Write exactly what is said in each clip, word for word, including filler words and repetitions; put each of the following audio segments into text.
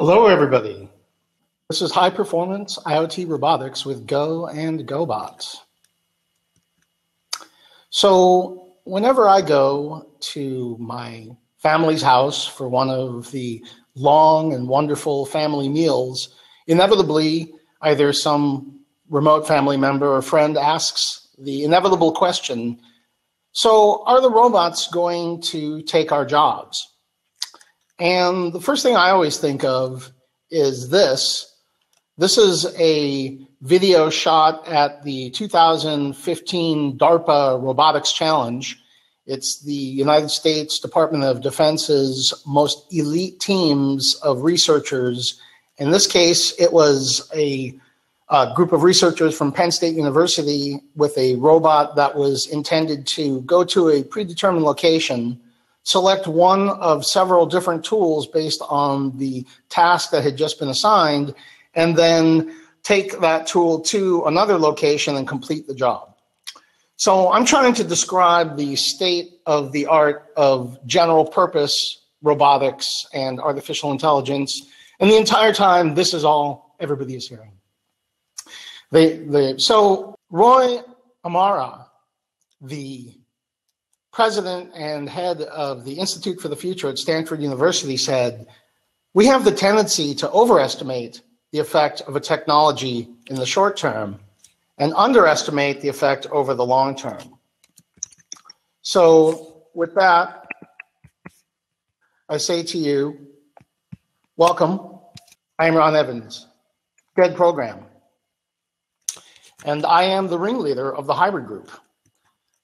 Hello, everybody. This is High Performance IoT Robotics with Go and GoBot. So whenever I go to my family's house for one of the long and wonderful family meals, inevitably, either some remote family member or friend asks the inevitable question, so are the robots going to take our jobs? And the first thing I always think of is this. This is a video shot at the two thousand fifteen DARPA Robotics Challenge. It's the United States Department of Defense's most elite teams of researchers. In this case, it was a, a group of researchers from Penn State University with a robot that was intended to go to a predetermined location, select one of several different tools based on the task that had just been assigned, and then take that tool to another location and complete the job. So I'm trying to describe the state of the art of general purpose robotics and artificial intelligence. And the entire time, this is all everybody is hearing. They, they, so Roy Amara, the president and head of the Institute for the Future at Stanford University, said, "We have the tendency to overestimate the effect of a technology in the short term and underestimate the effect over the long term." So with that, I say to you, welcome. I am Ron Evans, Dead Program, and I am the ringleader of the Hybrid Group.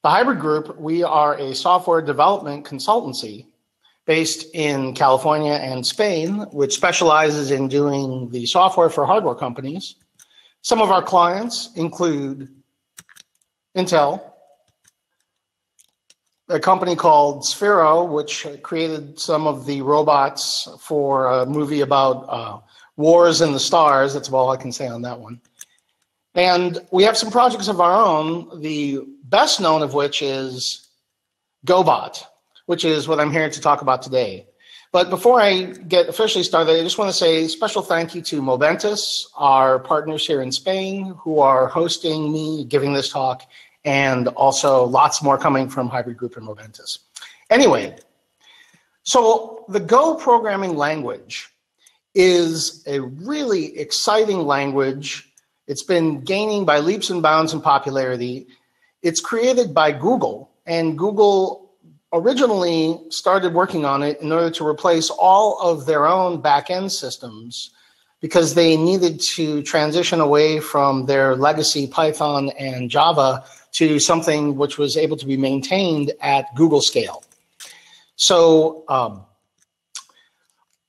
The Hybrid Group, we are a software development consultancy based in California and Spain, which specializes in doing the software for hardware companies. Some of our clients include Intel, a company called Sphero, which created some of the robots for a movie about uh, wars in the stars. That's all I can say on that one. And we have some projects of our own, the best known of which is GoBot, which is what I'm here to talk about today. But before I get officially started, I just want to say a special thank you to Moventus, our partners here in Spain, who are hosting me, giving this talk, and also lots more coming from Hybrid Group and Moventus. Anyway, so the Go programming language is a really exciting language. It's been gaining by leaps and bounds in popularity. It's created by Google, and Google originally started working on it in order to replace all of their own back-end systems because they needed to transition away from their legacy Python and Java to something which was able to be maintained at Google scale. So um,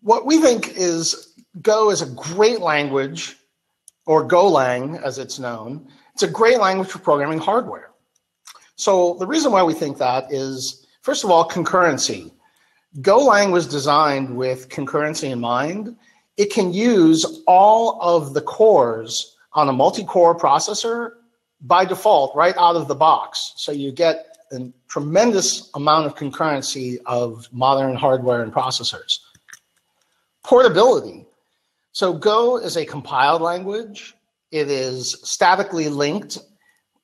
what we think is Go is a great language, or Golang, as it's known. It's a great language for programming hardware. So the reason why we think that is, first of all, concurrency. Golang was designed with concurrency in mind. It can use all of the cores on a multi-core processor by default, right out of the box. So you get a tremendous amount of concurrency of modern hardware and processors. Portability. So Go is a compiled language. It is statically linked,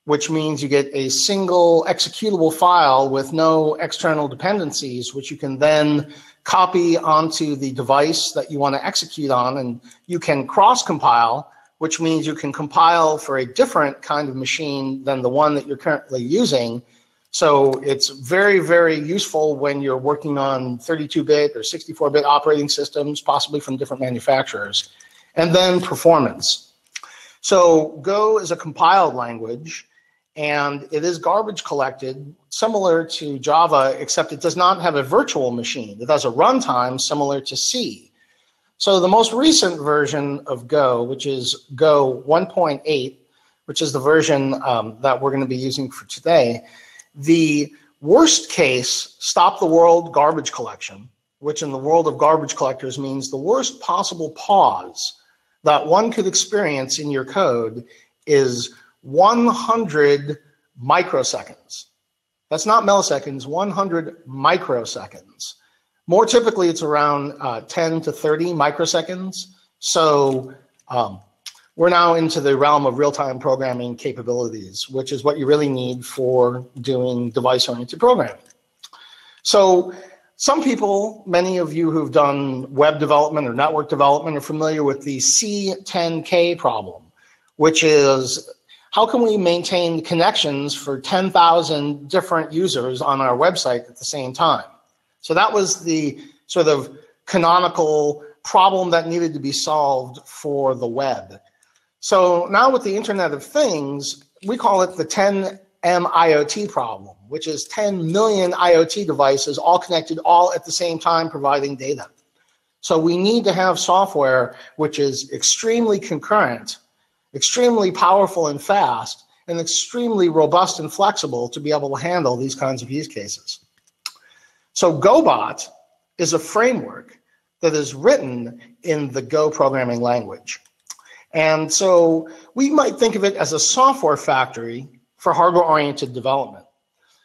which means you get a single executable file with no external dependencies, which you can then copy onto the device that you want to execute on. And you can cross-compile, which means you can compile for a different kind of machine than the one that you're currently using. So it's very, very useful when you're working on thirty-two bit or sixty-four bit operating systems, possibly from different manufacturers. And then performance. So Go is a compiled language, and it is garbage collected, similar to Java, except it does not have a virtual machine. It has a runtime similar to C. So the most recent version of Go, which is Go one point eight, which is the version um, that we're going to be using for today, the worst case stop the world garbage collection, which in the world of garbage collectors means the worst possible pause that one could experience in your code is one hundred microseconds. That's not milliseconds, one hundred microseconds. More typically, it's around uh, ten to thirty microseconds. So um, we're now into the realm of real-time programming capabilities, which is what you really need for doing device-oriented programming. So some people, many of you who've done web development or network development, are familiar with the C ten K problem, which is how can we maintain connections for ten thousand different users on our website at the same time? So that was the sort of canonical problem that needed to be solved for the web. So now with the Internet of Things, we call it the ten M I O T problem, which is ten million IoT devices all connected all at the same time providing data. So we need to have software which is extremely concurrent, extremely powerful and fast, and extremely robust and flexible to be able to handle these kinds of use cases. So GoBot is a framework that is written in the Go programming language. And so we might think of it as a software factory for hardware-oriented development.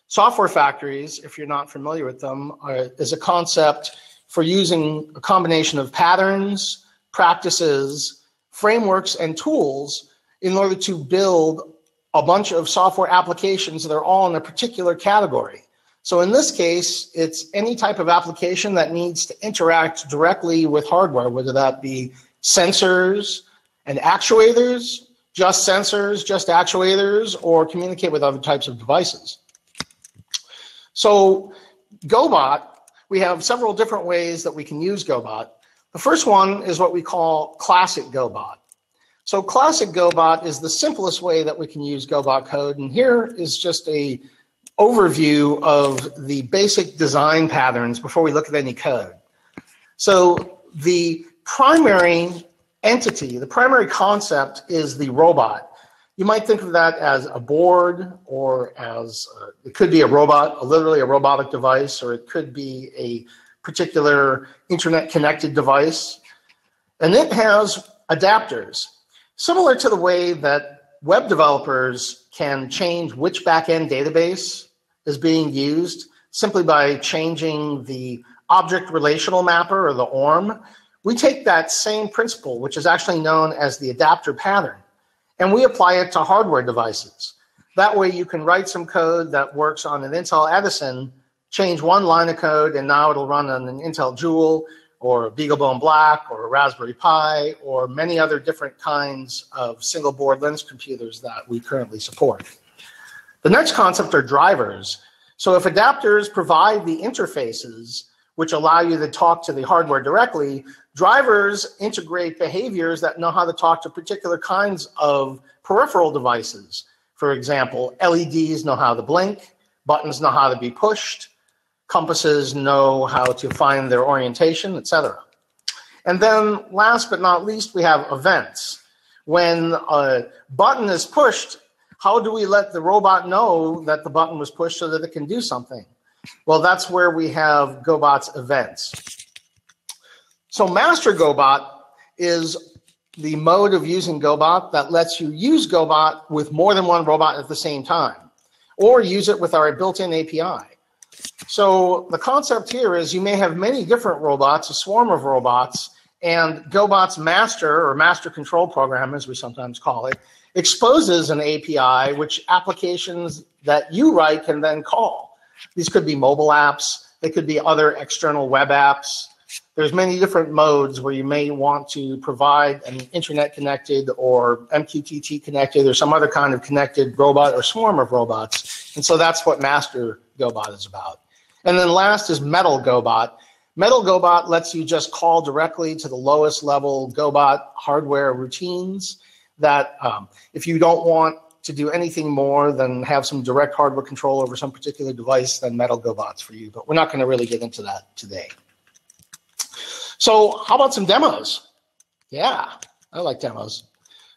Software factories, if you're not familiar with them, are, is a concept for using a combination of patterns, practices, frameworks, and tools in order to build a bunch of software applications that are all in a particular category. So in this case, it's any type of application that needs to interact directly with hardware, whether that be sensors and actuators, just sensors, just actuators, or communicate with other types of devices. So GoBot, we have several different ways that we can use GoBot. The first one is what we call classic GoBot. So classic GoBot is the simplest way that we can use GoBot code, and here is just a overview of the basic design patterns before we look at any code. So the primary entity, the primary concept is the robot. You might think of that as a board or as, uh, it could be a robot, literally a robotic device, or it could be a particular internet-connected device. And it has adapters, similar to the way that web developers can change which backend database is being used simply by changing the object relational mapper or the O R M. We take that same principle, which is actually known as the adapter pattern, and we apply it to hardware devices. That way you can write some code that works on an Intel Edison, change one line of code, and now it'll run on an Intel Joule or a BeagleBone Black or a Raspberry Pi or many other different kinds of single board Linux computers that we currently support. The next concept are drivers. So if adapters provide the interfaces which allow you to talk to the hardware directly, drivers integrate behaviors that know how to talk to particular kinds of peripheral devices. For example, L E Ds know how to blink, buttons know how to be pushed, compasses know how to find their orientation, et cetera. And then last but not least, we have events. When a button is pushed, how do we let the robot know that the button was pushed so that it can do something? Well, that's where we have GoBot's events. So Master GoBot is the mode of using GoBot that lets you use GoBot with more than one robot at the same time, or use it with our built-in A P I. So the concept here is you may have many different robots, a swarm of robots, and GoBot's master or master control program, as we sometimes call it, exposes an A P I which applications that you write can then call. These could be mobile apps. They could be other external web apps. There's many different modes where you may want to provide an internet-connected or M Q T T-connected or some other kind of connected robot or swarm of robots. And so that's what Master GoBot is about. And then last is Metal GoBot. Metal GoBot lets you just call directly to the lowest level GoBot hardware routines that um, if you don't want to do anything more than have some direct hardware control over some particular device, then Metal GoBot's for you. But we're not going to really get into that today. So how about some demos? Yeah, I like demos.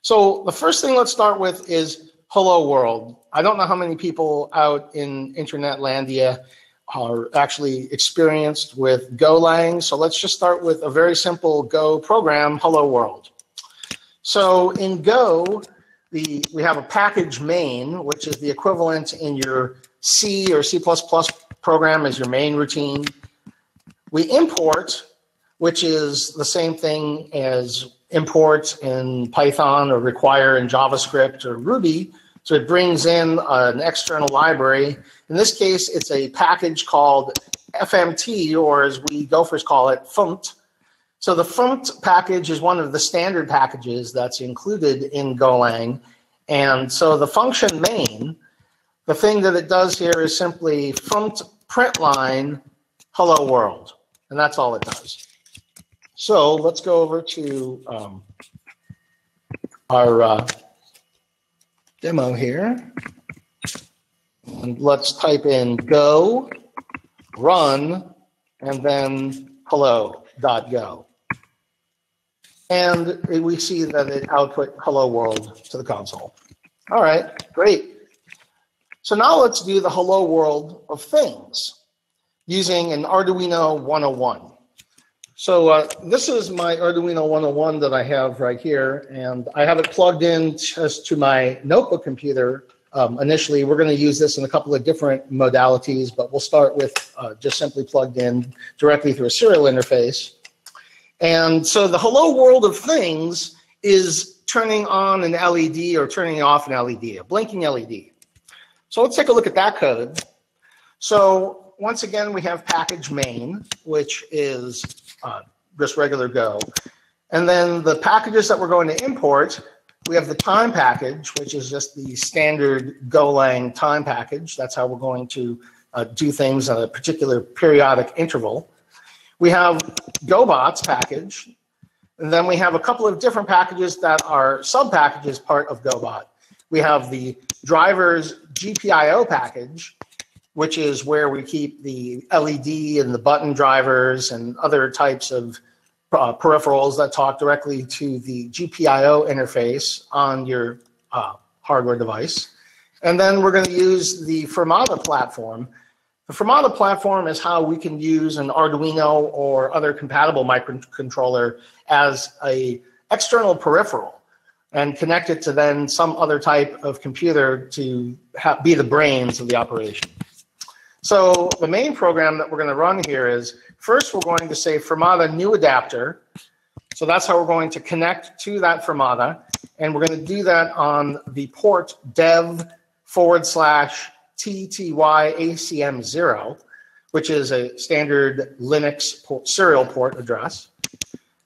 So the first thing let's start with is Hello World. I don't know how many people out in Internetlandia are actually experienced with Golang. So let's just start with a very simple Go program, Hello World. So in Go, the, we have a package main, which is the equivalent in your C or C plus plus program as your main routine. We import, which is the same thing as import in Python or require in JavaScript or Ruby. So it brings in an external library. In this case, it's a package called F M T, or as we Gophers call it, F M T. So the F M T package is one of the standard packages that's included in Golang. And so the function main, the thing that it does here is simply F M T println hello world. And that's all it does. So let's go over to um, our uh, demo here. And let's type in go, run, and then hello dot go. And we see that it output hello world to the console. All right, great. So now let's do the hello world of things using an Arduino one oh one. So uh, this is my Arduino one oh one that I have right here, and I have it plugged in just to my notebook computer. Um, initially, we're going to use this in a couple of different modalities, but we'll start with uh, just simply plugged in directly through a serial interface. And so the hello world of things is turning on an L E D or turning off an L E D, a blinking L E D. So let's take a look at that code. So once again, we have package main, which is uh, just regular Go. And then the packages that we're going to import, we have the time package, which is just the standard Golang time package. That's how we're going to uh, do things at a particular periodic interval. We have GoBot's package, and then we have a couple of different packages that are sub-packages part of GoBot. We have the driver's G P I O package, which is where we keep the L E D and the button drivers and other types of uh, peripherals that talk directly to the G P I O interface on your uh, hardware device. And then we're going to use the Fermata platform. The Fermata platform is how we can use an Arduino or other compatible microcontroller as a external peripheral and connect it to then some other type of computer to be the brains of the operation. So the main program that we're going to run here is, first we're going to say Fermata new adapter. So that's how we're going to connect to that Fermata. And we're going to do that on the port dev forward slash T T Y A C M zero, which is a standard Linux port, serial port address.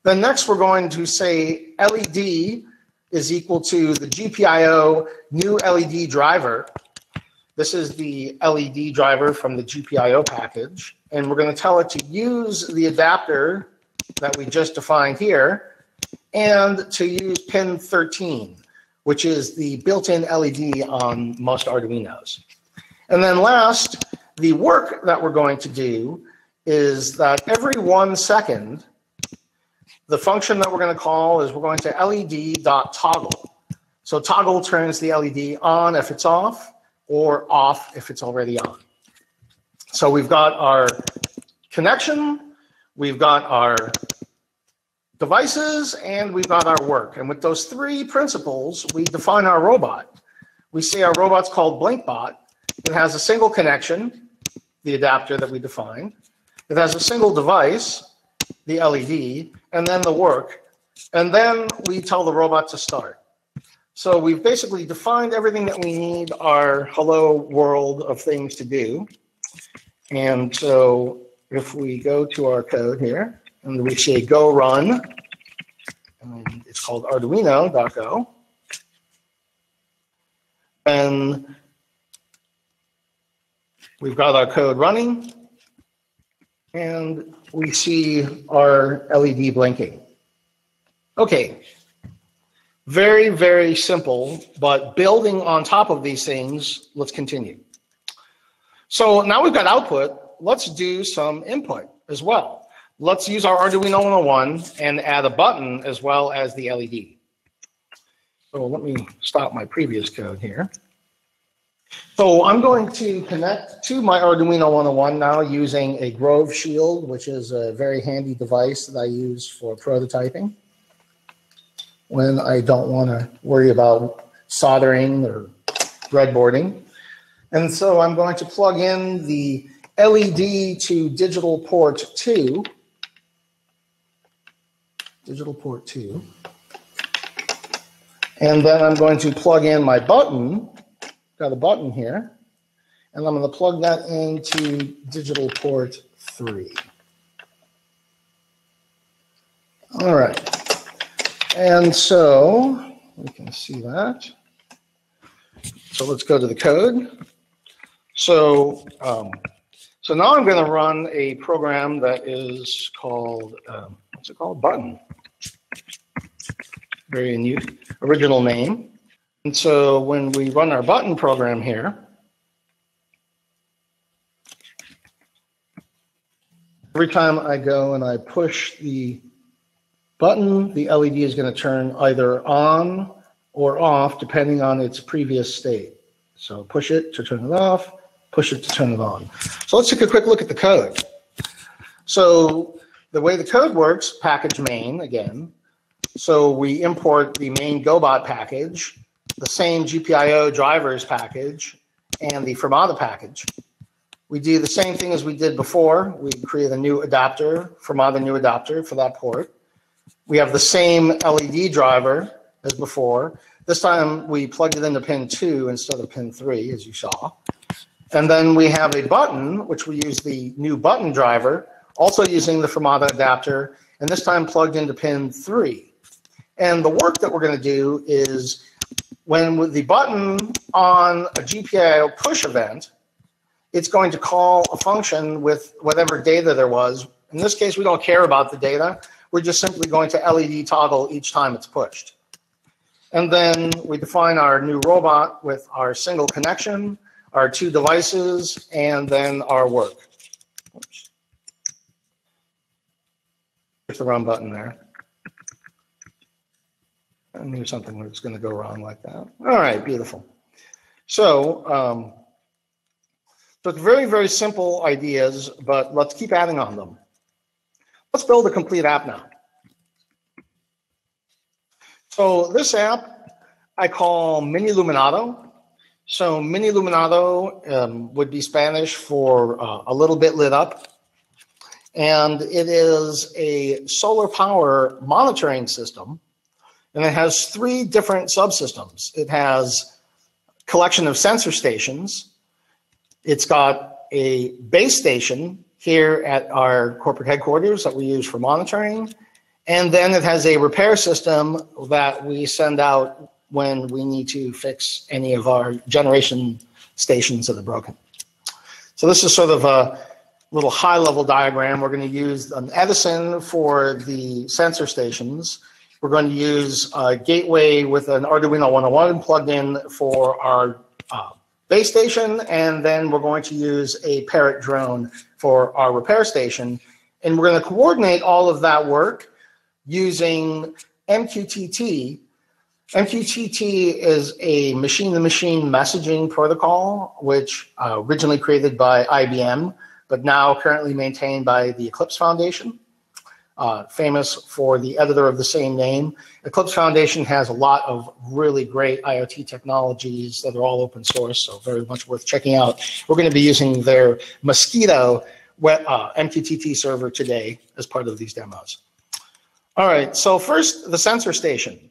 Then next we're going to say L E D is equal to the G P I O new L E D driver. This is the L E D driver from the G P I O package. And we're going to tell it to use the adapter that we just defined here and to use pin thirteen, which is the built-in L E D on most Arduinos. And then last, the work that we're going to do is that every one second, the function that we're going to call is we're going to L E D dot toggle. So toggle turns the L E D on if it's off, or off if it's already on. So we've got our connection, we've got our devices, and we've got our work. And with those three principles, we define our robot. We say our robot's called BlinkBot. It has a single connection, the adapter that we defined. It has a single device, the L E D, and then the work, and then we tell the robot to start. So we've basically defined everything that we need our hello world of things to do. And so if we go to our code here, and we say go run, and it's called Arduino dot go, and we've got our code running, and we see our L E D blinking. Okay, very, very simple, but building on top of these things, let's continue. So now we've got output, let's do some input as well. Let's use our Arduino one oh one and add a button as well as the L E D. So let me stop my previous code here. So I'm going to connect to my Arduino one oh one now using a Grove Shield, which is a very handy device that I use for prototyping when I don't want to worry about soldering or breadboarding. And so I'm going to plug in the L E D to digital port two. Digital port two. And then I'm going to plug in my button. Got a button here. And I'm going to plug that into digital port three. All right. And so we can see that. So let's go to the code. So, um, so now I'm going to run a program that is called, um, what's it called? Button. Very new, original name. And so when we run our button program here, every time I go and I push the button, the L E D is going to turn either on or off, depending on its previous state. So push it to turn it off, push it to turn it on. So let's take a quick look at the code. So the way the code works, package main again. So we import the main GoBot package, the same G P I O drivers package, and the Fermata package. We do the same thing as we did before. We create a new adapter, Fermata new adapter for that port. We have the same L E D driver as before. This time we plugged it into pin two instead of pin three, as you saw. And then we have a button, which we use the new button driver, also using the Fermata adapter, and this time plugged into pin three. And the work that we're going to do is when the button on a G P I O push event, it's going to call a function with whatever data there was. In this case, we don't care about the data. We're just simply going to L E D toggle each time it's pushed. And then we define our new robot with our single connection, our two devices, and then our work. Oops. There's the wrong button there. I knew something was going to go wrong like that. All right, beautiful. So, um, so it's very, very simple ideas, but let's keep adding on them. Let's build a complete app now. So this app I call Mini Iluminado. So Mini Iluminado um, would be Spanish for uh, a little bit lit up. And it is a solar power monitoring system. And it has three different subsystems. It has a collection of sensor stations. It's got a base station here at our corporate headquarters that we use for monitoring. And then it has a repair system that we send out when we need to fix any of our generation stations that are broken. So this is sort of a little high-level diagram. We're going to use an Edison for the sensor stations. We're going to use a gateway with an Arduino one oh one plugged in for our uh, base station, and then we're going to use a Parrot drone for our repair station. And we're going to coordinate all of that work using M Q T T. M Q T T is a machine-to-machine messaging protocol, which uh, originally created by I B M, but now currently maintained by the Eclipse Foundation. Uh, famous for the editor of the same name. Eclipse Foundation has a lot of really great IoT technologies that are all open source, so very much worth checking out. We're going to be using their Mosquito web, uh, M Q T T server today as part of these demos. All right, so first, the sensor station.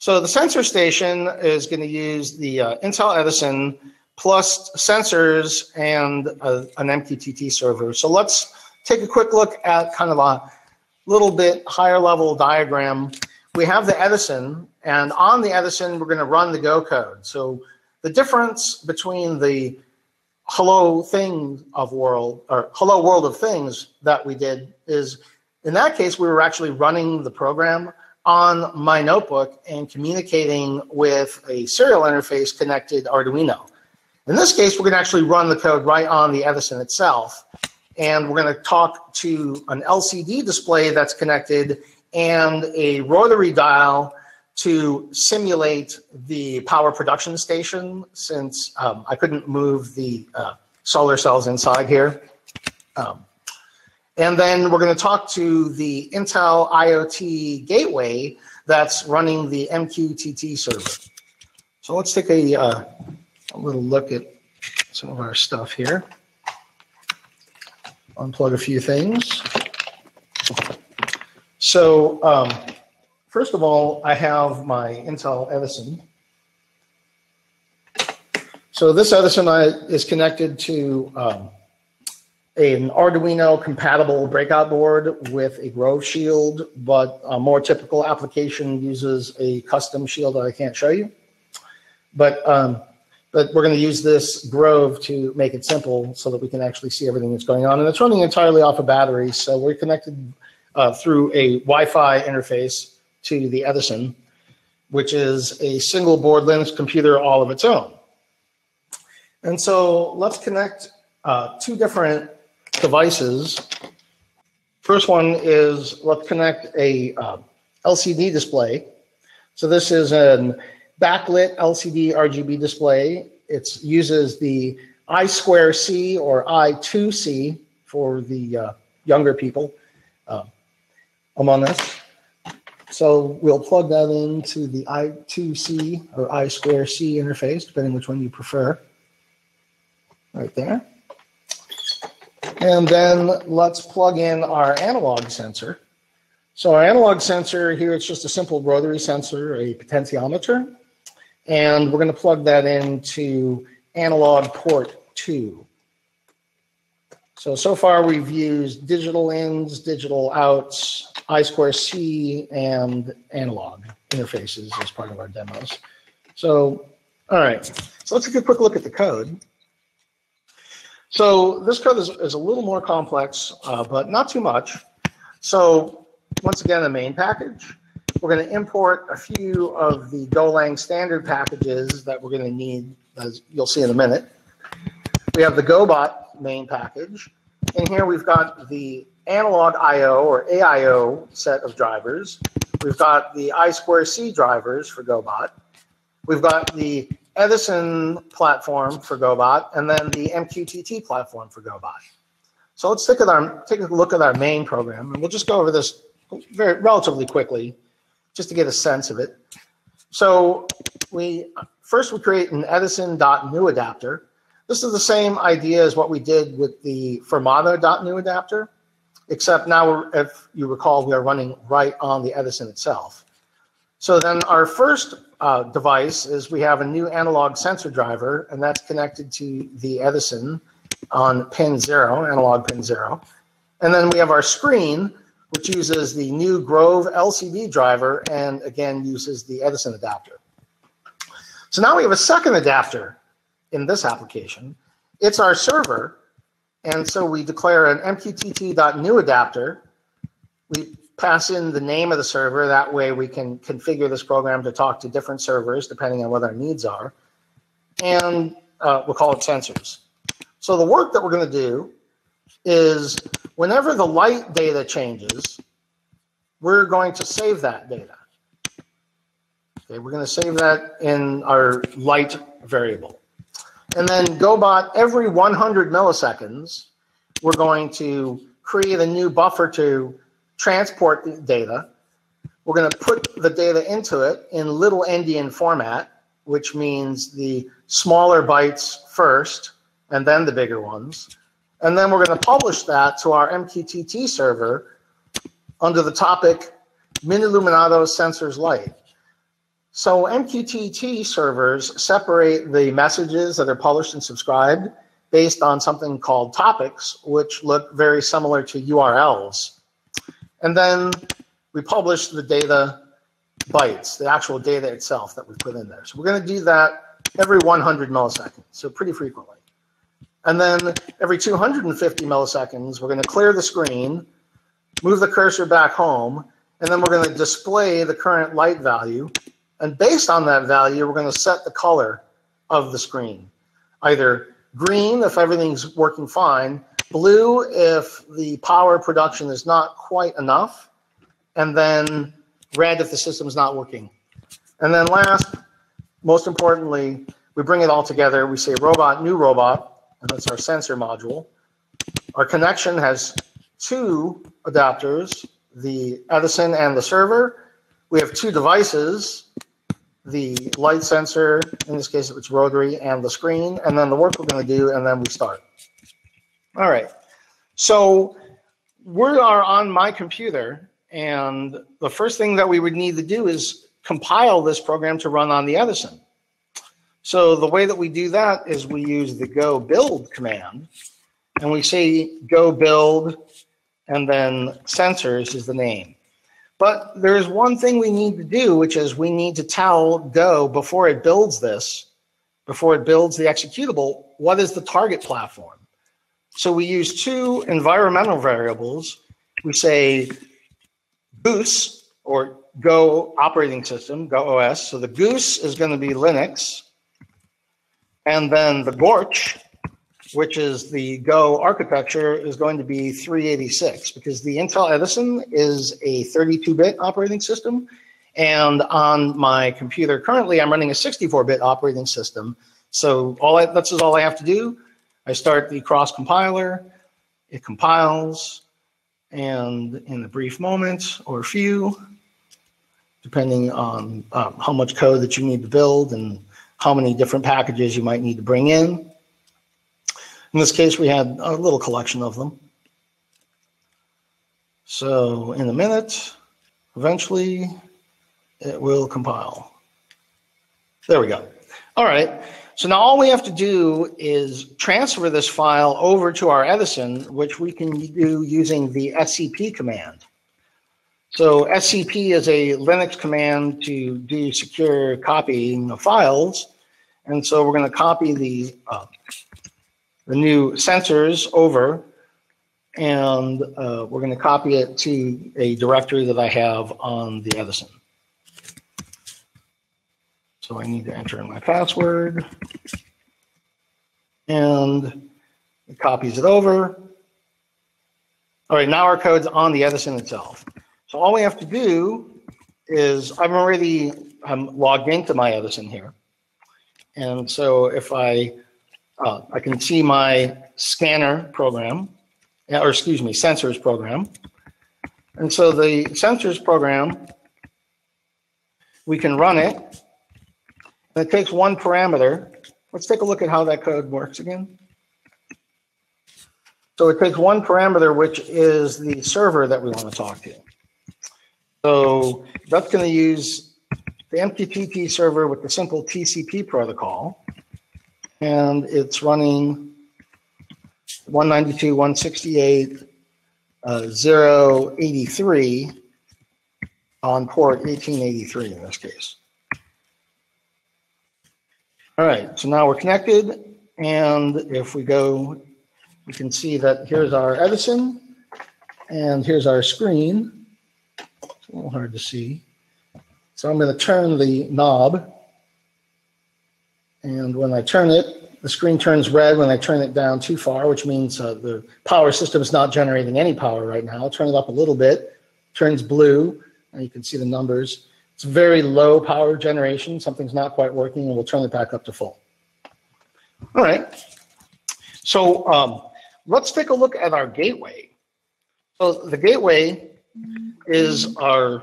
So the sensor station is going to use the uh, Intel Edison plus sensors and uh, an M Q T T server. So let's take a quick look at kind of a little bit higher level diagram. We have the Edison, and on the Edison, we're going to run the Go code. So the difference between the hello thing of world or hello world of things that we did is, in that case, we were actually running the program on my notebook and communicating with a serial interface connected Arduino. In this case, we're going to actually run the code right on the Edison itself. And we're going to talk to an L C D display that's connected and a rotary dial to simulate the power production station, since um, I couldn't move the uh, solar cells inside here. Um, and then we're going to talk to the Intel IoT gateway that's running the M Q T T server. So let's take a, uh, a little look at some of our stuff here. unplug a few things. So um, first of all, I have my Intel Edison. So this Edison is connected to um, an Arduino compatible breakout board with a Grove shield, but a more typical application uses a custom shield that I can't show you. But um, but we're going to use this Grove to make it simple so that we can actually see everything that's going on. And it's running entirely off a battery, so we're connected uh, through a Wi-Fi interface to the Edison, which is a single board Linux computer all of its own. And so let's connect uh, two different devices. First one is, let's connect a uh, L C D display. So this is an backlit L C D R G B display. It uses the I squared C or I two C for the uh, younger people uh, among us. So we'll plug that into the I two C or I squared C interface, depending which one you prefer, right there. And then let's plug in our analog sensor. So our analog sensor here, it's just a simple rotary sensor, a potentiometer. And we're going to plug that into analog port two. So, so far we've used digital ins, digital outs, I squared C, and analog interfaces as part of our demos. So, all right. So let's take a quick look at the code. So this code is, is a little more complex, uh, but not too much. So once again, the main package. We're going to import a few of the Golang standard packages that we're going to need, as you'll see in a minute. We have the GoBot main package. And here we've got the analog I O or A I O set of drivers. We've got the I squared C drivers for GoBot. We've got the Edison platform for GoBot, and then the M Q T T platform for GoBot. So let's take, at our, take a look at our main program, and we'll just go over this very relatively quickly just to get a sense of it. So we first we create an Edison.new adapter. This is the same idea as what we did with the Fermato.new adapter, except now, we're, if you recall, we are running right on the Edison itself. So then our first uh, device is we have a new analog sensor driver, and that's connected to the Edison on pin zero, analog pin zero. And then we have our screen, which uses the new Grove L C D driver and, again, uses the Edison adapter. So now we have a second adapter in this application. It's our server, and so we declare an M Q T T.new adapter. We pass in the name of the server. That way we can configure this program to talk to different servers depending on what our needs are. And uh, we'll call it sensors. So the work that we're going to do is whenever the light data changes, we're going to save that data. Okay, we're going to save that in our light variable. And then GoBot, every one hundred milliseconds, we're going to create a new buffer to transport the data. We're going to put the data into it in little endian format, which means the smaller bytes first and then the bigger ones. And then we're going to publish that to our M Q T T server under the topic Miniluminado Sensors Light. So M Q T T servers separate the messages that are published and subscribed based on something called topics, which look very similar to U R Ls. And then we publish the data bytes, the actual data itself that we put in there. So we're going to do that every one hundred milliseconds, so pretty frequently. And then every two hundred fifty milliseconds, we're going to clear the screen, move the cursor back home, and then we're going to display the current light value. And based on that value, we're going to set the color of the screen, either green if everything's working fine, blue if the power production is not quite enough, and then red if the system's not working. And then last, most importantly, we bring it all together. We say robot, new robot. And that's our sensor module. Our connection has two adapters, the Edison and the server. We have two devices, the light sensor, in this case it's rotary, and the screen, and then the work we're going to do, and then we start. All right. So we are on my computer, and the first thing that we would need to do is compile this program to run on the Edison. So the way that we do that is we use the go build command, and we say go build, and then sensors is the name. But there is one thing we need to do, which is we need to tell Go before it builds this, before it builds the executable, what is the target platform? So we use two environmental variables. We say goose, or Go operating system, Go O S. So the goose is going to be Linux. And then the Gorch, which is the Go architecture, is going to be three eighty-six, because the Intel Edison is a thirty-two bit operating system. And on my computer currently, I'm running a sixty-four bit operating system. So all I, that's all I have to do. I start the cross compiler, it compiles, and in a brief moment or a few, depending on um, how much code that you need to build and how many different packages you might need to bring in. In this case, we had a little collection of them. So in a minute, eventually, it will compile. There we go. All right. So now all we have to do is transfer this file over to our Edison, which we can do using the S C P command. So S C P is a Linux command to do secure copying of files. And so we're going to copy the uh, the new sensors over, and uh, we're going to copy it to a directory that I have on the Edison. So I need to enter in my password, and it copies it over. All right, now our code's on the Edison itself. So all we have to do is, I'm already I'm logged into my Edison here, and so if I Uh, I can see my scanner program, or excuse me, sensors program. And so the sensors program, we can run it. And it takes one parameter. Let's take a look at how that code works again. So it takes one parameter, which is the server that we want to talk to. So that's going to use the M Q T T server with the simple T C P protocol. And it's running one ninety-two dot one sixty-eight dot zero dot eighty-three on port eighteen eighty-three in this case. All right, so now we're connected. And if we go, we can see that here's our Edison, and here's our screen. It's a little hard to see. So I'm going to turn the knob. And when I turn it, the screen turns red when I turn it down too far, which means uh, the power system is not generating any power right now. I'll turn it up a little bit, turns blue, and you can see the numbers. It's very low power generation. Something's not quite working, and we'll turn it back up to full. All right. So um, let's take a look at our gateway. So the gateway is our...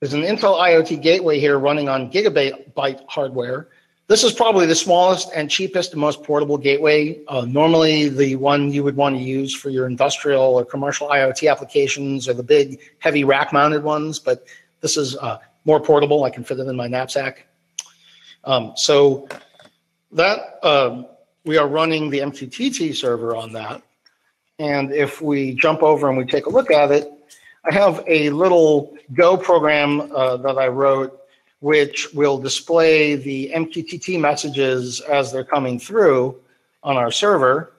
There's an Intel IoT gateway here running on Gigabyte hardware. This is probably the smallest and cheapest and most portable gateway. Uh, normally, the one you would want to use for your industrial or commercial IoT applications are the big, heavy rack-mounted ones, but this is uh, more portable. I can fit it in my knapsack. Um, so that uh, we are running the M Q T T server on that. And if we jump over and we take a look at it, I have a little Go program uh, that I wrote, which will display the M Q T T messages as they're coming through on our server.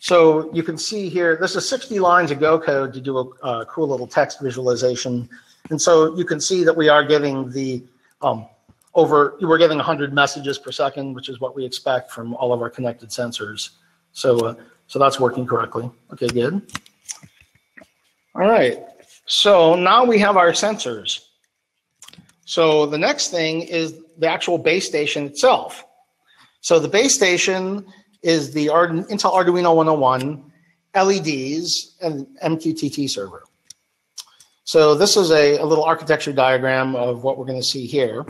So you can see here, this is sixty lines of Go code to do a uh, cool little text visualization. And so you can see that we are getting the um, over, we're getting one hundred messages per second, which is what we expect from all of our connected sensors. So, uh, so that's working correctly. Okay, good. All right, so now we have our sensors. So the next thing is the actual base station itself. So the base station is the Intel Arduino one oh one, L E Ds, and M Q T T server. So this is a, a little architecture diagram of what we're going to see here.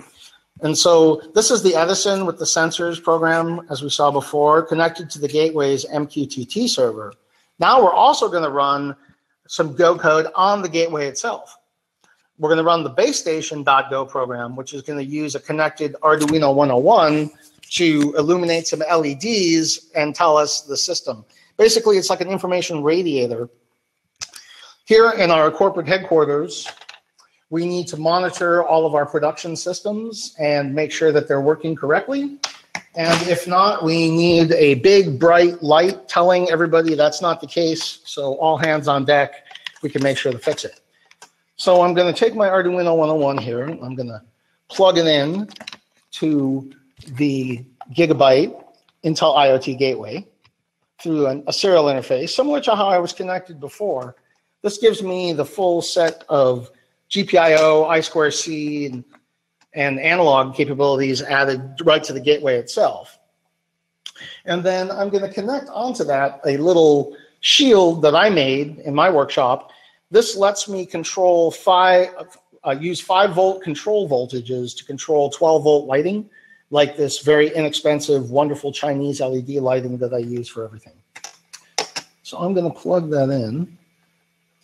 And so this is the Edison with the sensors program, as we saw before, connected to the gateway's M Q T T server. Now we're also going to run some Go code on the gateway itself. We're going to run the base station.go program, which is going to use a connected Arduino one oh one to illuminate some L E Ds and tell us the system. Basically, it's like an information radiator. Here in our corporate headquarters, we need to monitor all of our production systems and make sure that they're working correctly. And if not, we need a big, bright light telling everybody that's not the case. So all hands on deck, we can make sure to fix it. So I'm going to take my Arduino one oh one here. I'm going to plug it in to the Gigabyte Intel IoT gateway through an, a serial interface, similar to how I was connected before. This gives me the full set of G P I O, I two C, and, and analog capabilities added right to the gateway itself. And then I'm going to connect onto that a little shield that I made in my workshop. This lets me control five, uh, use five volt control voltages to control twelve volt lighting, like this very inexpensive, wonderful Chinese L E D lighting that I use for everything. So I'm going to plug that in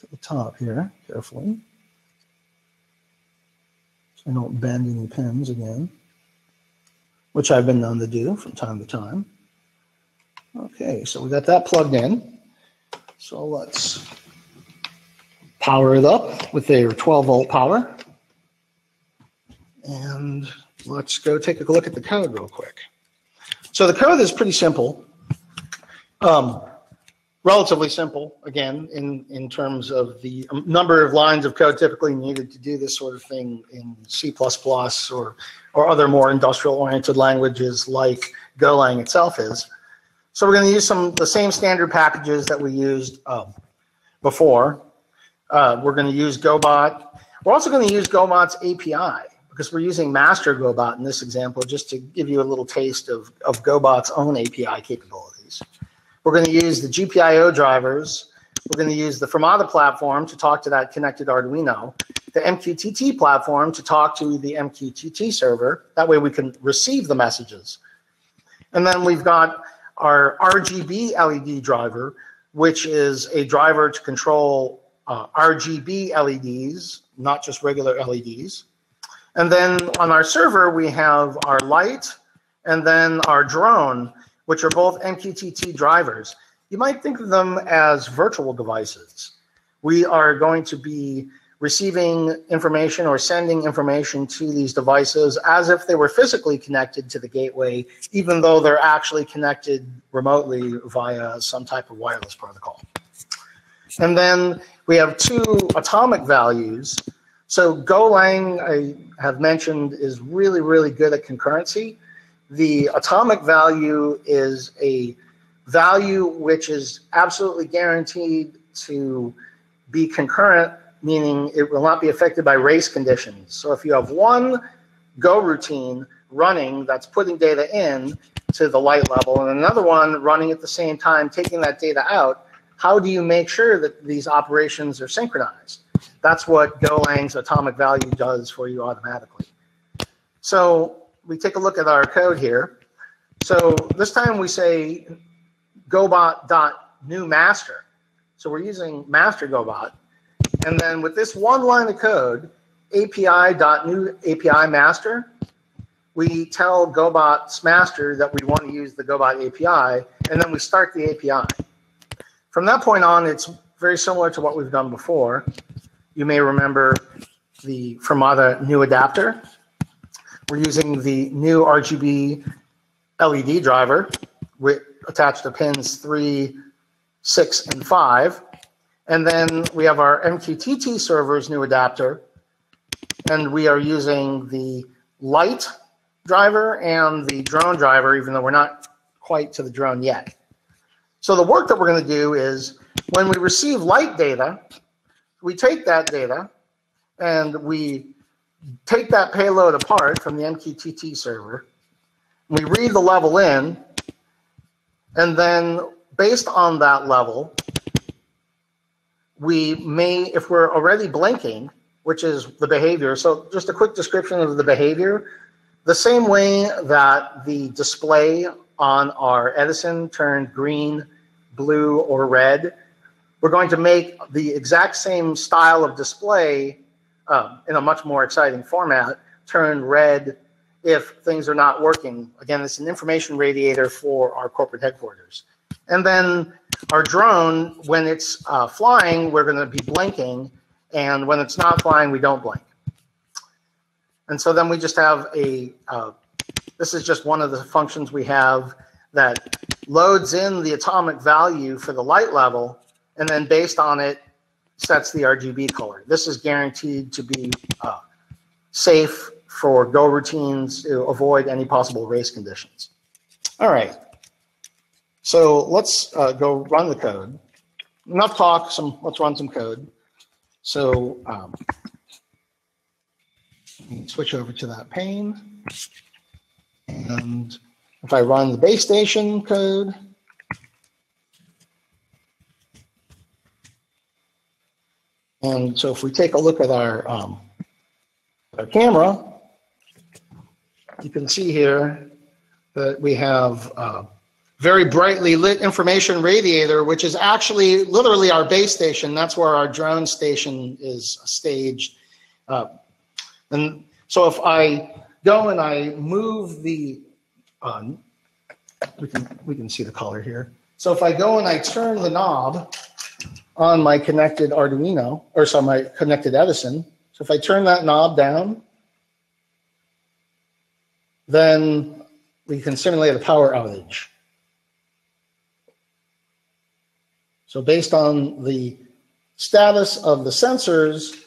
to the top here, carefully, so I don't bend any pins again, which I've been known to do from time to time. Okay, so we got that plugged in. So let's power it up with their twelve volt power. And let's go take a look at the code real quick. So the code is pretty simple, um, relatively simple, again, in, in terms of the number of lines of code typically needed to do this sort of thing in C plus plus or, or other more industrial-oriented languages like Golang itself is. So we're going to use some the same standard packages that we used um, before. Uh, we're going to use GoBot. We're also going to use GoBot's A P I, because we're using master GoBot in this example, just to give you a little taste of, of GoBot's own A P I capabilities. We're going to use the G P I O drivers. We're going to use the Fermata platform to talk to that connected Arduino, the M Q T T platform to talk to the M Q T T server. That way we can receive the messages. And then we've got our R G B L E D driver, which is a driver to control uh, R G B L E Ds, not just regular L E Ds. And then on our server, we have our light and then our drone, which are both M Q T T drivers. You might think of them as virtual devices. We are going to be receiving information or sending information to these devices as if they were physically connected to the gateway, even though they're actually connected remotely via some type of wireless protocol. And then we have two atomic values. So Golang, I have mentioned, is really, really good at concurrency. The atomic value is a value which is absolutely guaranteed to be concurrent, meaning it will not be affected by race conditions. So if you have one Go routine running that's putting data in to the light level and another one running at the same time taking that data out, how do you make sure that these operations are synchronized? That's what Golang's atomic value does for you automatically. So we take a look at our code here. So this time we say gobot.new master. So we're using master GoBot. And then with this one line of code, A P I.new A P I master, we tell GoBot's master that we want to use the GoBot A P I, and then we start the A P I. From that point on, it's very similar to what we've done before. You may remember the Fermata new adapter. We're using the new R G B L E D driver with attached to pins three, six, and five. And then we have our M Q T T server's new adapter. And we are using the light driver and the drone driver, even though we're not quite to the drone yet. So the work that we're going to do is when we receive light data, we take that data and we take that payload apart from the M Q T T server. We read the level in, and then based on that level, we may, if we're already blinking, which is the behavior. So just a quick description of the behavior. The same way that the display on our Edison turned green, blue, or red, we're going to make the exact same style of display um, in a much more exciting format turn red if things are not working. Again, it's an information radiator for our corporate headquarters. And then our drone, when it's uh, flying, we're going to be blinking. And when it's not flying, we don't blink. And so then we just have a, uh, this is just one of the functions we have that loads in the atomic value for the light level, and then based on it, sets the R G B color. This is guaranteed to be uh, safe for Go routines to avoid any possible race conditions. All right, so let's uh, go run the code. Enough talk, some, let's run some code. So um, switch over to that pane. And if I run the base station code, and so if we take a look at our, um, our camera, you can see here that we have a very brightly lit information radiator, which is actually literally our base station. That's where our drone station is staged. Uh, and so if I go and I move the, um, we can, we can see the color here. So if I go and I turn the knob on my connected Arduino, or sorry, my connected Edison. So if I turn that knob down, then we can simulate a power outage. So based on the status of the sensors,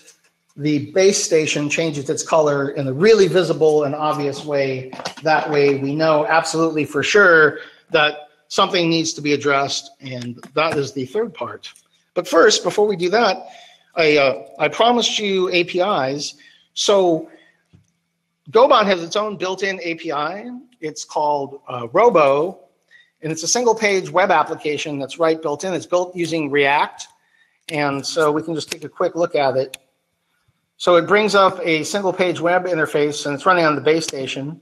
the base station changes its color in a really visible and obvious way. That way we know absolutely for sure that something needs to be addressed, and that is the third part. But first, before we do that, I, uh, I promised you A P Is. So GoBot has its own built-in A P I. It's called uh, Robo, and it's a single-page web application that's right built in. It's built using React, and so we can just take a quick look at it. So it brings up a single-page web interface, and it's running on the base station.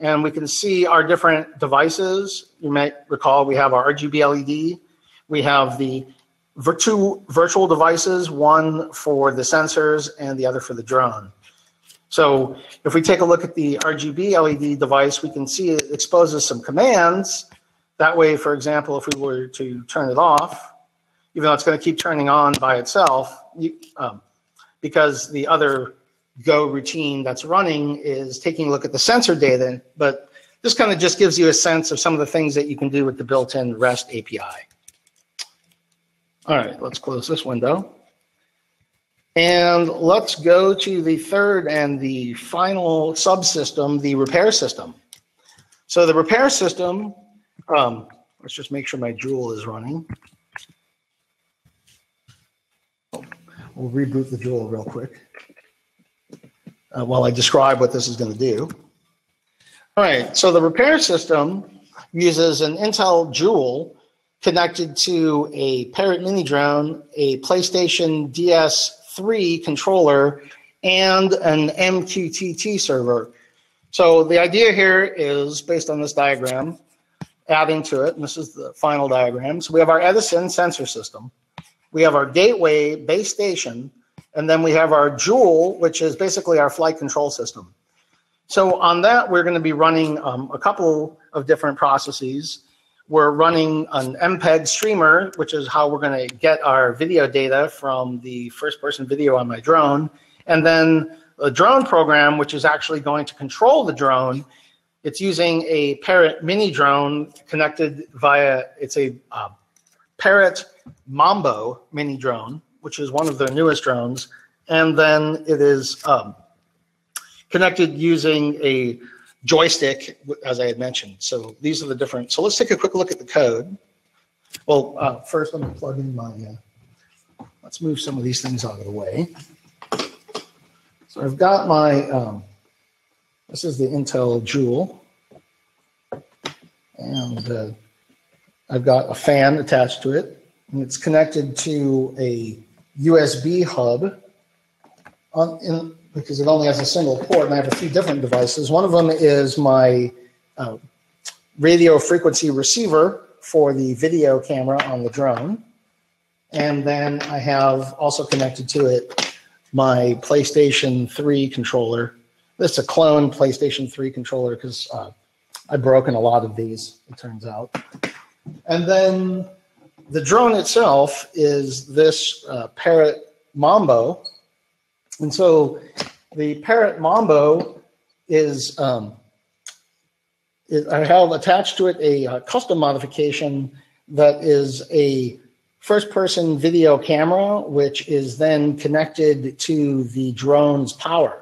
And we can see our different devices. You might recall we have our R G B L E D. We have the two virtual devices, one for the sensors and the other for the drone. So if we take a look at the R G B L E D device, we can see it exposes some commands. That way, for example, if we were to turn it off, even though it's going to keep turning on by itself, you, um, because the other Go routine that's running is taking a look at the sensor data. But this kind of just gives you a sense of some of the things that you can do with the built-in REST A P I. All right, let's close this window. And let's go to the third and the final subsystem, the repair system. So the repair system, um, let's just make sure my Joule is running. We'll reboot the Joule real quick uh, while I describe what this is going to do. All right, so the repair system uses an Intel Joule connected to a Parrot mini drone, a PlayStation D S three controller, and an M Q T T server. So the idea here is, based on this diagram, adding to it, and this is the final diagram. So we have our Edison sensor system. We have our gateway base station, and then we have our Joule, which is basically our flight control system. So on that, we're gonna be running um, a couple of different processes. We're running an M P E G streamer, which is how we're going to get our video data from the first-person video on my drone, and then a drone program, which is actually going to control the drone. It's using a Parrot mini drone connected via, it's a uh, Parrot Mambo mini drone, which is one of their newest drones, and then it is um, connected using a joystick, as I had mentioned. So these are the different. So let's take a quick look at the code. Well, uh, first let me plug in my, uh, let's move some of these things out of the way. So I've got my, um, this is the Intel Joule. And uh, I've got a fan attached to it. And it's connected to a U S B hub on, in, because it only has a single port, and I have a few different devices. One of them is my uh, radio frequency receiver for the video camera on the drone. And then I have also connected to it my PlayStation three controller. This is a clone PlayStation three controller because uh, I've broken a lot of these, it turns out. And then the drone itself is this uh, Parrot Mambo. And so the Parrot Mambo is, um, is I have attached to it a uh, custom modification that is a first-person video camera, which is then connected to the drone's power.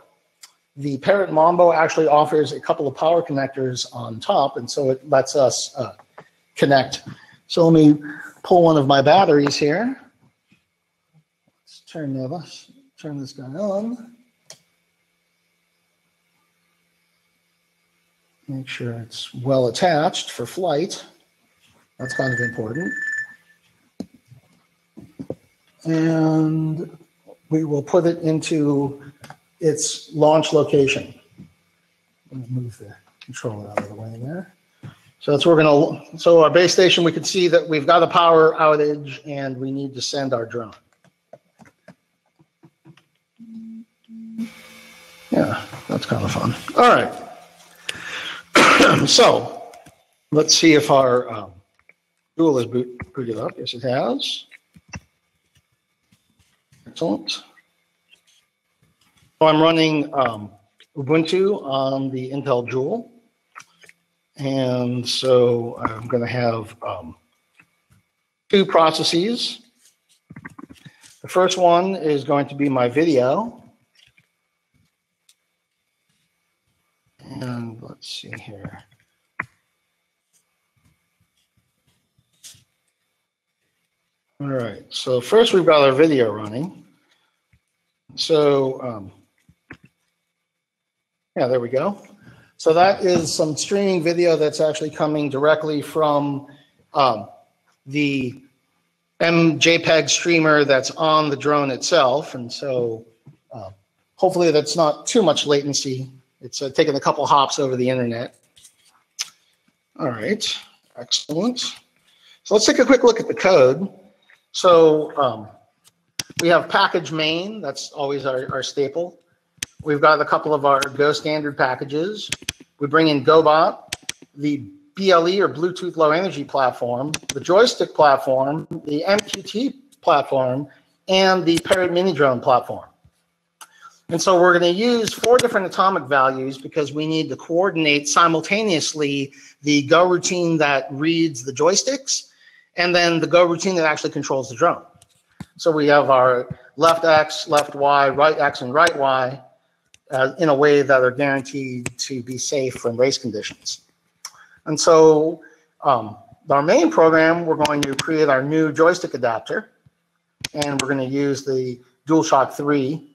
The Parrot Mambo actually offers a couple of power connectors on top, and so it lets us uh, connect. So let me pull one of my batteries here. Let's turn this, turn this guy on. Make sure it's well attached for flight. That's kind of important. And we will put it into its launch location. Let me move the controller out of the way there. So that's where we're going to, so our base station, we can see that we've got a power outage and we need to send our drone. Yeah, that's kind of fun. All right. So let's see if our um, Google has boot, booted up. Yes, it has. Excellent. So I'm running um, Ubuntu on the Intel Joule. And so I'm going to have um, two processes. The first one is going to be my video. And let's see here. All right, so first we've got our video running. So, um, yeah, there we go. So that is some streaming video that's actually coming directly from um, the M J P E G streamer that's on the drone itself. And so uh, hopefully that's not too much latency. It's uh, taking a couple hops over the internet. All right, excellent. So let's take a quick look at the code. So um, we have package main. That's always our, our staple. We've got a couple of our Go standard packages. We bring in GoBot, the B L E or Bluetooth Low Energy platform, the joystick platform, the M Q T T platform, and the Parrot Mini Drone platform. And so we're going to use four different atomic values because we need to coordinate simultaneously the Go routine that reads the joysticks and then the Go routine that actually controls the drone. So we have our left X, left Y, right X, and right Y uh, in a way that are guaranteed to be safe from race conditions. And so um, our main program, we're going to create our new joystick adapter, and we're going to use the DualShock three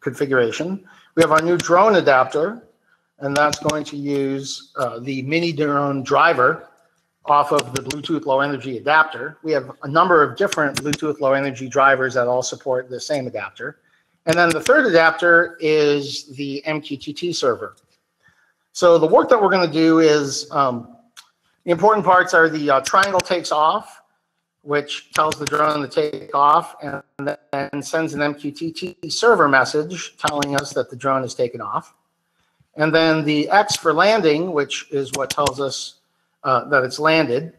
configuration. We have our new drone adapter, and that's going to use uh, the mini drone driver off of the Bluetooth Low Energy adapter. We have a number of different Bluetooth Low Energy drivers that all support the same adapter. And then the third adapter is the M Q T T server. So the work that we're going to do is, um, the important parts are the uh, triangle takes off, which tells the drone to take off, and then sends an M Q T T server message telling us that the drone has taken off. And then the X for landing, which is what tells us Uh, that it's landed.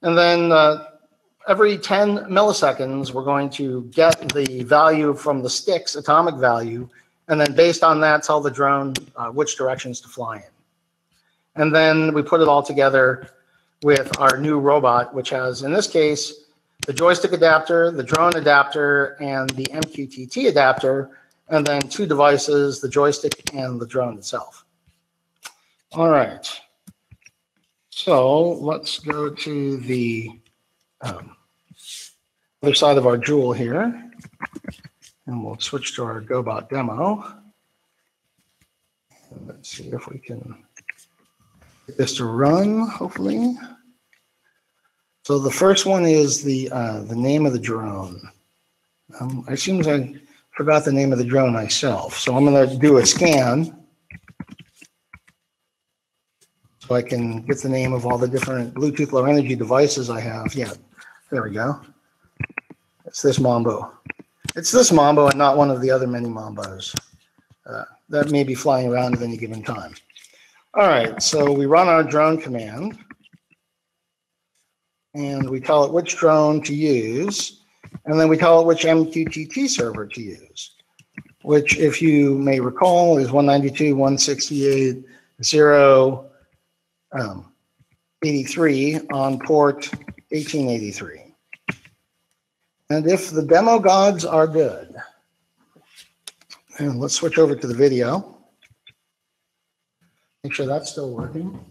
And then uh, every ten milliseconds, we're going to get the value from the stick's atomic value, and then based on that, tell the drone uh, which directions to fly in. And then we put it all together with our new robot, which has, in this case, the joystick adapter, the drone adapter, and the M Q T T adapter, and then two devices, the joystick and the drone itself. All right. So let's go to the um, other side of our Joule here, and we'll switch to our GoBot demo. Let's see if we can get this to run, hopefully. So the first one is the uh, the name of the drone. Um, I assume I forgot the name of the drone myself. So I'm going to do a scan so I can get the name of all the different Bluetooth Low Energy devices I have. Yeah, there we go. It's this Mambo. It's this Mambo and not one of the other many Mambos uh, that may be flying around at any given time. All right, so we run our drone command and we tell it which drone to use, and then we tell it which M Q T T server to use, which, if you may recall, is one ninety-two dot one sixty-eight dot zero dot eighty-three on port eighteen eighty-three. And if the demo gods are good, and let's switch over to the video. Make sure that's still working.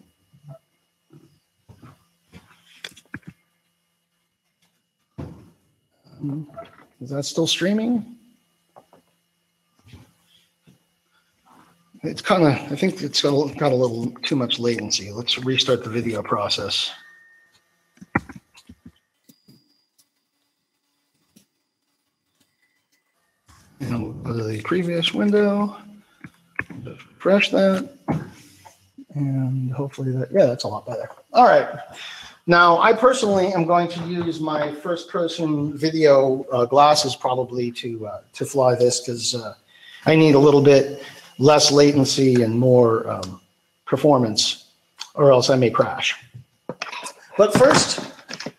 Is that still streaming? It's kind of, I think it's got a, got a little too much latency. Let's restart the video process. And go to the previous window, just refresh that, and hopefully that, yeah, that's a lot better. All right. Now, I personally am going to use my first-person video uh, glasses probably to uh, to fly this, because uh, I need a little bit less latency and more um, performance, or else I may crash. But first,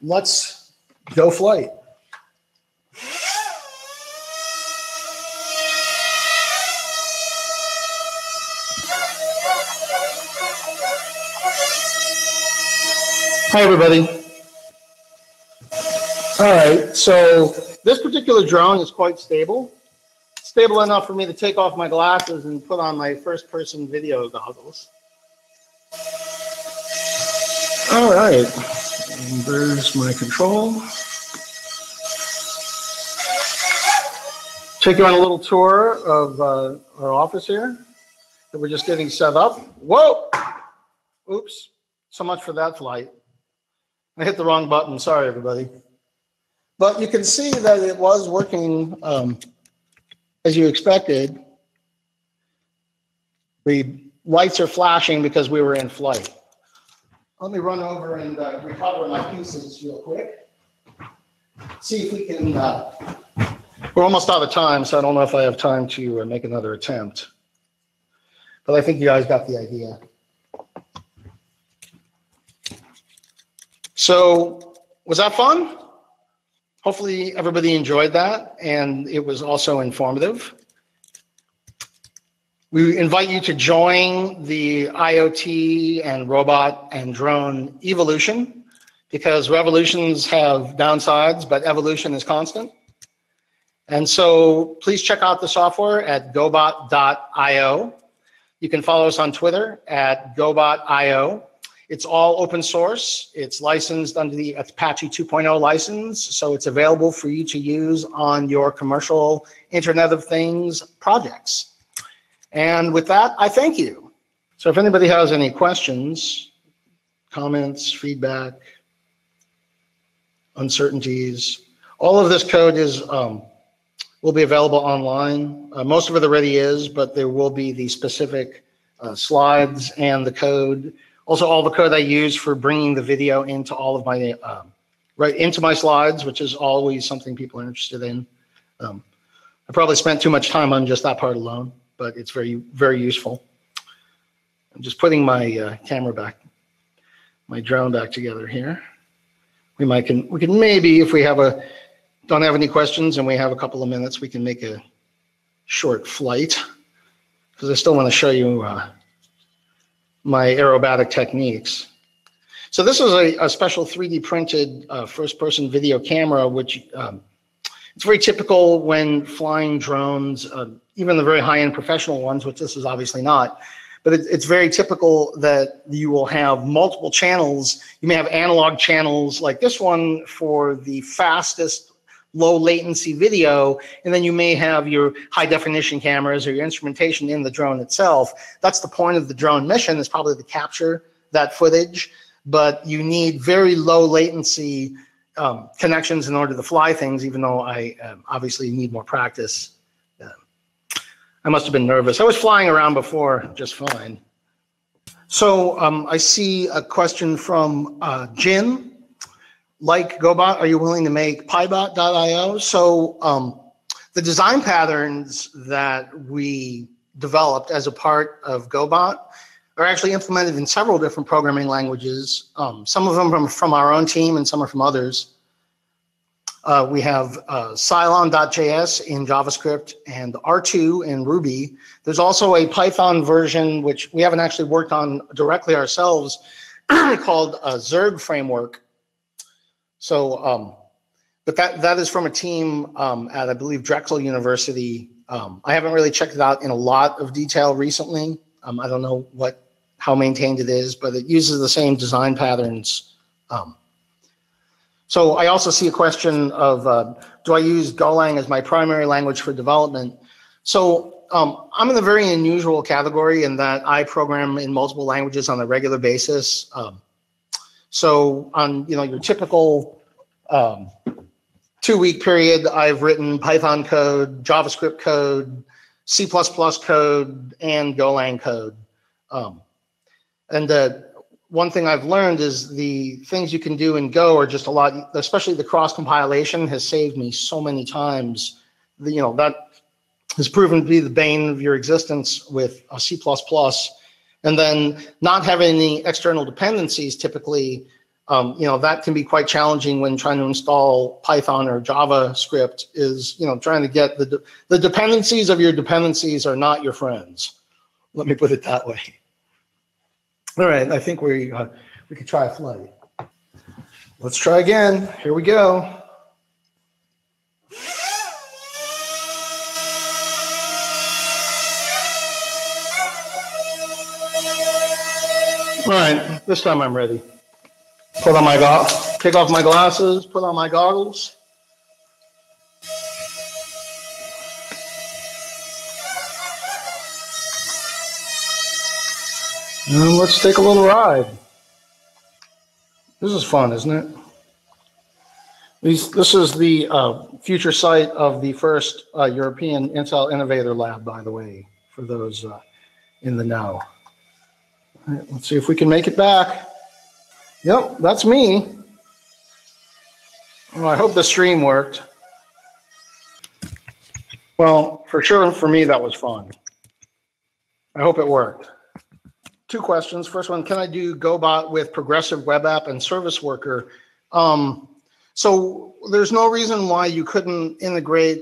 let's go flight. Hi, everybody. All right, so this particular drone is quite stable. Stable enough for me to take off my glasses and put on my first-person video goggles. All right, and there's my control. Take you on a little tour of uh, our office here that we're just getting set up. Whoa! Oops, so much for that flight. I hit the wrong button. Sorry, everybody. But you can see that it was working um, as you expected. The lights are flashing because we were in flight. Let me run over and uh, recover my pieces real quick. See if we can. Uh, we're almost out of time, so I don't know if I have time to uh, make another attempt. But I think you guys got the idea. So was that fun? Hopefully everybody enjoyed that, and it was also informative. We invite you to join the IoT and robot and drone evolution, because revolutions have downsides, but evolution is constant. And so please check out the software at gobot dot i o. You can follow us on Twitter at gobot dot i o. It's all open source. It's licensed under the Apache two point oh license, so it's available for you to use on your commercial Internet of Things projects. And with that, I thank you. So if anybody has any questions, comments, feedback, uncertainties, all of this code is um, will be available online. Uh, most of it already is, but there will be the specific uh, slides and the code. Also, all the code I use for bringing the video into all of my um, right into my slides, which is always something people are interested in. Um, I probably spent too much time on just that part alone, but it's very, very useful. I'm just putting my uh, camera back, my drone back together here. We might can we can maybe if we have a don't have any questions and we have a couple of minutes, we can make a short flight, because I still want to show you. Uh, my aerobatic techniques. So this is a, a special three D printed uh, first-person video camera, which um, it's very typical when flying drones, uh, even the very high-end professional ones, which this is obviously not, but it, it's very typical that you will have multiple channels. You may have analog channels like this one for the fastest low latency video, and then you may have your high definition cameras or your instrumentation in the drone itself. That's the point of the drone mission, is probably to capture that footage, but you need very low latency um, connections in order to fly things, even though I um, obviously need more practice I must have been nervous. I was flying around before just fine. So um, I see a question from uh, Jin. Like GoBot, are you willing to make pybot dot i o? So um, the design patterns that we developed as a part of GoBot are actually implemented in several different programming languages. Um, some of them are from our own team and some are from others. Uh, we have uh, Cylon dot j s in JavaScript and R two in Ruby. There's also a Python version, which we haven't actually worked on directly ourselves, called uh, Zerg framework. So, um, but that, that is from a team um, at, I believe, Drexel University. Um, I haven't really checked it out in a lot of detail recently. Um, I don't know what how maintained it is, but it uses the same design patterns. Um, So I also see a question of, uh, do I use Golang as my primary language for development? So um, I'm in the very unusual category in that I program in multiple languages on a regular basis. Um, so on you know your typical um, two-week period, I've written Python code, JavaScript code, C plus plus code, and Golang code. Um, and uh, One thing I've learned is the things you can do in Go are just a lot, especially the cross-compilation has saved me so many times. The, you know, that has proven to be the bane of your existence with a C plus plus. And then not having any external dependencies typically, um, you know, that can be quite challenging when trying to install Python or JavaScript is, you know, trying to get the, de the dependencies of your dependencies are not your friends. Let me put it that way. All right, I think we uh, we could try a flight. Let's try again. Here we go. All right, this time I'm ready. Put on my goggles. Take off my glasses. Put on my goggles. And let's take a little ride. This is fun, isn't it? These, this is the uh, future site of the first uh, European Intel Innovator Lab, by the way, for those uh, in the know. All right, let's see if we can make it back. Yep, that's me. Well, I hope the stream worked. Well, for sure, for me, that was fun. I hope it worked. Two questions. First one, can I do GoBot with progressive web app and service worker? Um, so there's no reason why you couldn't integrate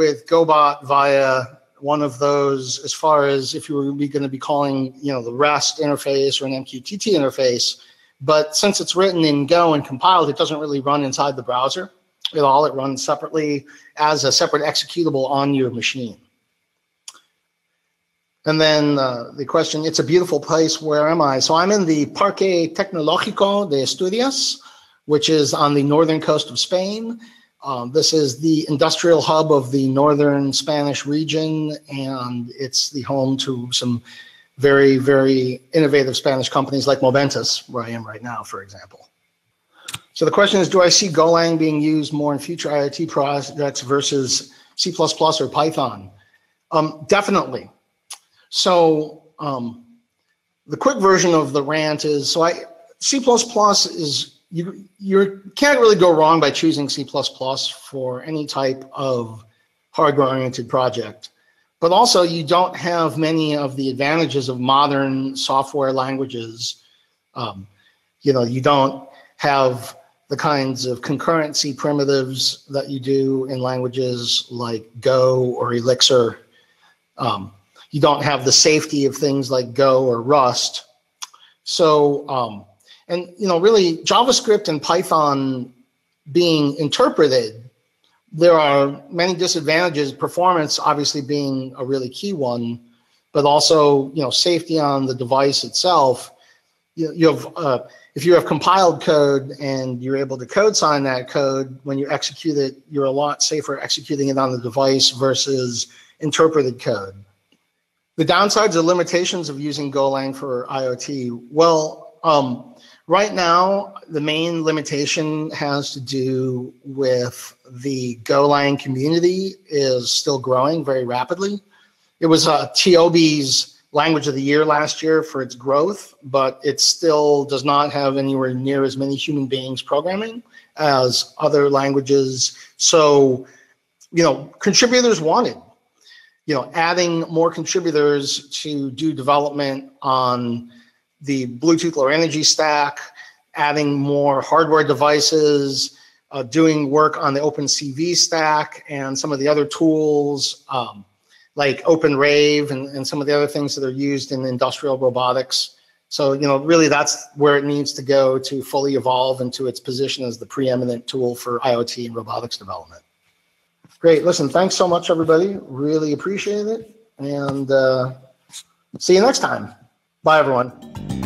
with GoBot via one of those as far as if you were going to be calling, you know, the REST interface or an M Q T T interface. But since it's written in Go and compiled, it doesn't really run inside the browser at all. It runs separately as a separate executable on your machine. And then uh, the question, it's a beautiful place, where am I? So I'm in the Parque Tecnológico de Asturias, which is on the northern coast of Spain. Um, this is the industrial hub of the northern Spanish region, and it's the home to some very, very innovative Spanish companies like Moventus, where I am right now, for example. So the question is, do I see Golang being used more in future IoT projects versus C plus plus or Python? Um, definitely. So um, the quick version of the rant is, so I, C plus plus is, you you can't really go wrong by choosing C plus plus for any type of hardware-oriented project. But also you don't have many of the advantages of modern software languages. Um, you know, you don't have the kinds of concurrency primitives that you do in languages like Go or Elixir. Um, You don't have the safety of things like Go or Rust. So, um, and you know, really JavaScript and Python being interpreted, there are many disadvantages, performance obviously being a really key one, but also, you know, safety on the device itself. You, you have, uh, if you have compiled code and you're able to code sign that code, when you execute it, you're a lot safer executing it on the device versus interpreted code. The downsides or limitations of using Golang for IoT. Well, um, right now, the main limitation has to do with the Golang community is still growing very rapidly. It was uh, T O B's language of the year last year for its growth, but it still does not have anywhere near as many human beings programming as other languages. So, you know, contributors wanted, you know, adding more contributors to do development on the Bluetooth Low Energy stack, adding more hardware devices, uh, doing work on the OpenCV stack and some of the other tools um, like OpenRave and, and some of the other things that are used in industrial robotics. So, you know, really that's where it needs to go to fully evolve into its position as the preeminent tool for IoT and robotics development. Great. Listen, thanks so much, everybody. Really appreciate it. And uh, see you next time. Bye, everyone.